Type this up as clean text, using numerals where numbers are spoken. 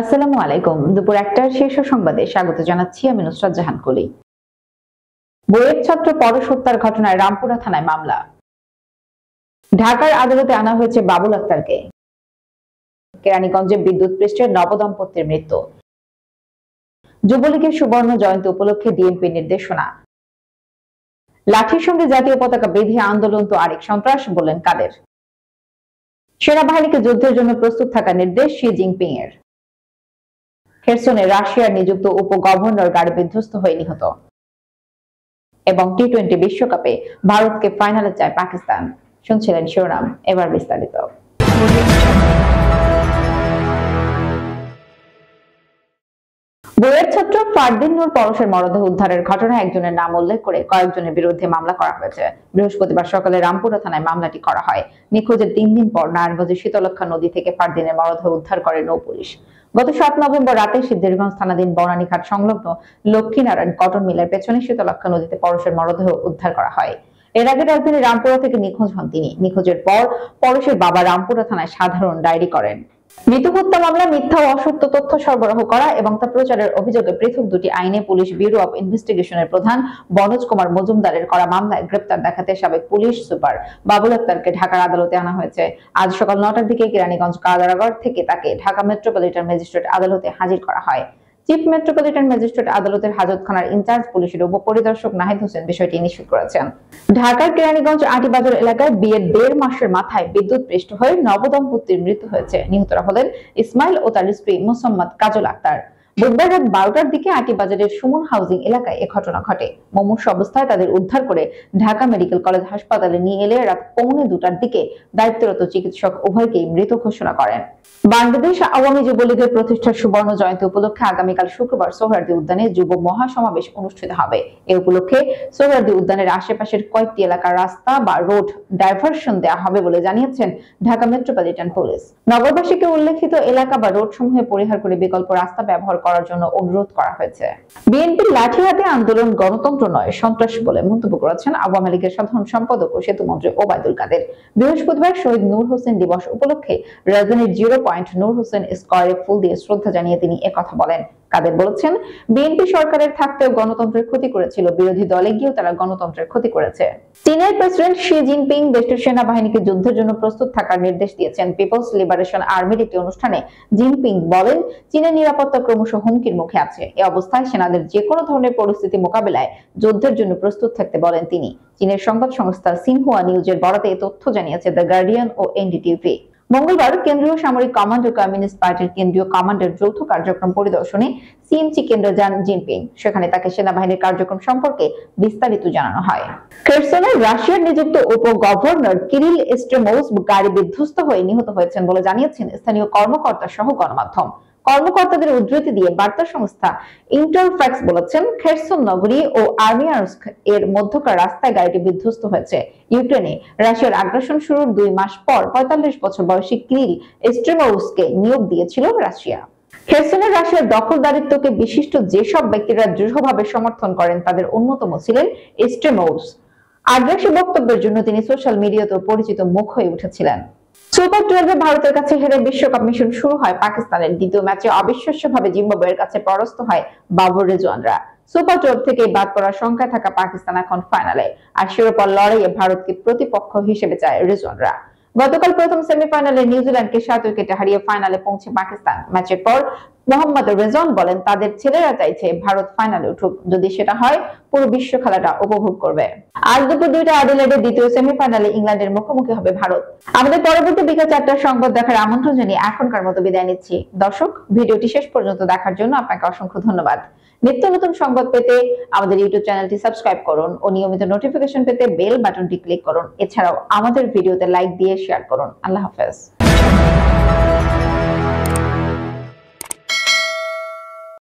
আসসালামু আলাইকুম। দুপুর ১টার শীর্ষ সংবাদে স্বাগত জানাচ্ছি আমি নুসরাত জাহান কলি। বুয়েট ছাত্র পরশ হত্যার ঘটনায় রামপুরা থানায় মামলা, ঢাকার আদালতে আনা হয়েছে বাবুল আক্তারকে। কেরানীগঞ্জে বিদ্যুৎ পৃষ্ঠের নবদম্পতির মৃত্যু। যুবলীগের সুবর্ণ জয়ন্তী উপলক্ষে ডিএমপি নির্দেশনা, লাঠির সঙ্গে জাতীয় পতাকা বেঁধে আন্দোলন তো আরেক সন্ত্রাস বললেন কাদের। সেনাবাহিনীকে যুদ্ধের জন্য প্রস্তুত থাকার নির্দেশ শি জিনপিং এর। খেরসনে রাশিয়ার নিযুক্ত উপগভর্নর গাড়ি বিধ্বস্ত হয়ে নিহত। এবং টি-20 বিশ্বকাপে ভারতকে ফাইনালে চায় পাকিস্তান। শুনছিলেন শিরোনাম, এবার বিস্তারিত। বুয়েট ছাত্র ফারদিন নূর পরশের মরদেহ উদ্ধারের ঘটনায় একজনের নাম উল্লেখ করে কয়েকজনের বিরুদ্ধে মামলা করা হয়েছে। বৃহস্পতিবার সকালে রামপুরা থানায় মামলাটি করা হয়। নিখোঁজের 3 দিন পর নারায়ণগঞ্জের শীতলক্ষা নদী থেকে ফারদিনের মরদেহ উদ্ধার করে নৌপুলিশ। গত 7 নভেম্বর রাতে সিদ্ধিরগঞ্জ থানাধীন বনানীঘাট সংলগ্ন লক্ষ্মীনারায়ণ কটন মিলের পেছনে শীতলক্ষা নদীতে পরশের মরদেহ উদ্ধার করা হয়। এর আগে রাজধানী রামপুরা থেকে নিখোঁজ হন তিনি। নিখোঁজের পর পরশের বাবা রামপুরা থানায় সাধারণ ডায়েরি করেন। মৃত হত্যা মামলা মিথ্যা ও অসত্য তথ্য সরবরাহ করা এবং তা প্রচারের অভিযোগে পৃথক দুটি আইনে পুলিশ ব্যুরো অব ইনভেস্টিগেশনের প্রধান বনজ কুমার মজুমদারের করা মামলায় গ্রেপ্তার দেখাতে সাবেক পুলিশ সুপার বাবুল আক্তারকে ঢাকার আদালতে আনা হয়েছে। আজ সকাল 9টার দিকে কেরানীগঞ্জ কারাগার থেকে তাকে ঢাকা মেট্রোপলিটন ম্যাজিস্ট্রেট আদালতে হাজির করা হয়। চিফ মেট্রোপলিটন ম্যাজিস্ট্রেট আদালতের হাজতখানার ইনচার্জ পুলিশের উপপরিদর্শক নাহিদ হোসেন বিষয়টি নিশ্চিত করেছেন। ঢাকার কেরানীগঞ্জ আটিবাজার এলাকায় বিয়ের 1.5 মাসের মাথায় বিদ্যুৎ পৃষ্ঠ হয়ে নবদম্পতির মৃত্যু হয়েছে। নিহতরা হলেন ইসমাইল ও তার স্ত্রী মোসাম্মদ কাজল আক্তার। বুধবার রাত 12টার দিকে আটিবাজারের সুমন হাউজিং এলাকায় এ ঘটনা ঘটে। মুমূর্ষু অবস্থায় তাদের উদ্ধার করে ঢাকা মেডিকেল কলেজ হাসপাতালে নিয়ে এলে রাত 11:45টার দিকে দায়িত্বরত চিকিৎসক উভয়কেই মৃত ঘোষণা করেন। বাংলাদেশ আওয়ামী যুবলীগের প্রতিষ্ঠার সুবর্ণ জয়ন্তী উপলক্ষে আগামীকাল শুক্রবার সোহরাওয়ার্দী উদ্যানে যুব মহাসমাবেশ অনুষ্ঠিত হবে। এ উপলক্ষে সোহরাওয়ার্দী উদ্যানের আশেপাশের কয়েকটি এলাকার রাস্তা বা রোড ডাইভারশন দেওয়া হবে বলে জানিয়েছেন ঢাকা মেট্রোপলিটন পুলিশ। নগরবাসীকে উল্লেখিত এলাকা বা রোড সমূহে পরিহার করে বিকল্প রাস্তা ব্যবহার করার জন্য অনুরোধ করা হয়েছে। বিএনপির লাঠি হাতে আন্দোলন গণতন্ত্র নয়, সন্ত্রাস বলে মন্তব্য করেছেন আওয়ামী লীগের সাধারণ সম্পাদক ও সেতুমন্ত্রী ওবায়দুল কাদের। বৃহস্পতিবার শহীদ নূর হোসেন দিবস উপলক্ষে রাজধানীর 0 পয়েন্ট নূর হোসেন স্কয়ারে ফুল দিয়ে শ্রদ্ধা জানিয়ে তিনি একথা বলেন। কাদের বলেছেন, বিএনপি সরকারের থাকতেও গণতন্ত্রের ক্ষতি করেছিল, বিরোধী দলে গিয়েও তারা গণতন্ত্রের ক্ষতি করেছে। চীনের প্রেসিডেন্ট শি জিনপিং দেশটির সেনাবাহিনীকে যুদ্ধের জন্য প্রস্তুত থাকার নির্দেশ দিয়েছেন। পিপলস লিবারেশন আর্মির একটি অনুষ্ঠানে জিনপিং বলেন, চীনের নিরাপত্তা ক্রমশ হুমকির মুখে আছে। এ অবস্থায় সেনাদের যে কোনো ধরনের পরিস্থিতি মোকাবেলায় যুদ্ধের জন্য প্রস্তুত থাকতে বলেন তিনি। চীনের সংবাদ সংস্থা সিনহুয়া নিউজের বরাতে এ তথ্য জানিয়েছে দ্য গার্ডিয়ান ও এনডিটিভি। মঙ্গলবার কেন্দ্রীয় সামরিক কমান্ড ও কমিউনিস্ট পার্টির কেন্দ্রীয় কমান্ডের যৌথ কার্যক্রম পরিদর্শনে সিএমসি কেন্দ্রে যান জিনপিং। সেখানে তাকে সেনাবাহিনীর কার্যক্রম সম্পর্কে বিস্তারিত জানানো হয়। খেরসনে রাশিয়ার নিযুক্ত উপগভর্নর কিরিল স্ট্রেমোস গাড়ি বিধ্বস্ত হয়ে নিহত হয়েছেন বলে জানিয়েছেন স্থানীয় কর্মকর্তা সহ গণমাধ্যম। কর্মকর্তাদের উদ্ধৃতি দিয়ে বার্তা সংস্থা ইন্টারফ্যাক্স বলেছেন, খেরসন নগরী ও আর্মিয়ানস্ক এর মধ্যকার রাস্তায় গাড়িটি বিধ্বস্ত হয়েছে। ইউক্রেনে রাশিয়ার আগ্রাসন শুরুর 2 মাস পর 45 বছর বয়সী কিরিল স্ট্রেমোসকে নিয়োগ দিয়েছিল রাশিয়া। খেরসনে রাশিয়ার দখলদারিত্বকে বিশিষ্ট যেসব ব্যক্তিরা দৃঢ়ভাবে সমর্থন করেন তাদের অন্যতম ছিলেন স্ট্রেমোস। আগ্রাসী বক্তব্যের জন্য তিনি সোশ্যাল মিডিয়াতেও পরিচিত মুখ হয়ে উঠেছিলেন। সুপার 12-এ ভারতের কাছে হেরে বিশ্বকাপ মিশন শুরু হয় পাকিস্তানের। দ্বিতীয় ম্যাচে অবিশ্বাস্যভাবে জিম্বাবুয়ের কাছে পরাস্ত হয় বাবর রেজওয়ানরা। সুপার 12 থেকে বাদ পড়ার সংখ্যায় থাকা পাকিস্তান এখন ফাইনালে, আর শিরোপার লড়াইয়ে ভারতকে প্রতিপক্ষ হিসেবে চায় রেজওয়ানরা। গতকাল প্রথম সেমিফাইনালে নিউজিল্যান্ডকে 7 উইকেটে হারিয়ে ফাইনালে পৌঁছে পাকিস্তান। ম্যাচের পর মোহাম্মদ রেজওয়ান বলেন, তাদের ছেলেরা চাইছে ভারত ফাইনালে উঠুক, যদি সেটা হয় পুরো বিশ্ব খেলাটা উপভোগ করবে। আজ দুপুর 2টায় অ্যাডিলেডে দ্বিতীয় সেমিফাইনালে ইংল্যান্ডের মুখোমুখি হবে ভারত। আমাদের পরবর্তী বিকেল 4টার সংবাদ দেখার আমন্ত্রণ জানিয়ে এখনকার মতো বিদায় নিচ্ছি। দর্শক, ভিডিওটি শেষ পর্যন্ত দেখার জন্য আপনাকে অসংখ্য ধন্যবাদ। নিত্য নতুন সংবাদ পেতে আমাদের ইউটিউব চ্যানেলটি সাবস্ক্রাইব করুন ও নিয়মিত নোটিফিকেশন পেতে বেল বাটনটি ক্লিক করুন। এছাড়াও আমাদের ভিডিওতে লাইক দিয়ে শেয়ার করুন। আল্লাহ হাফেজ।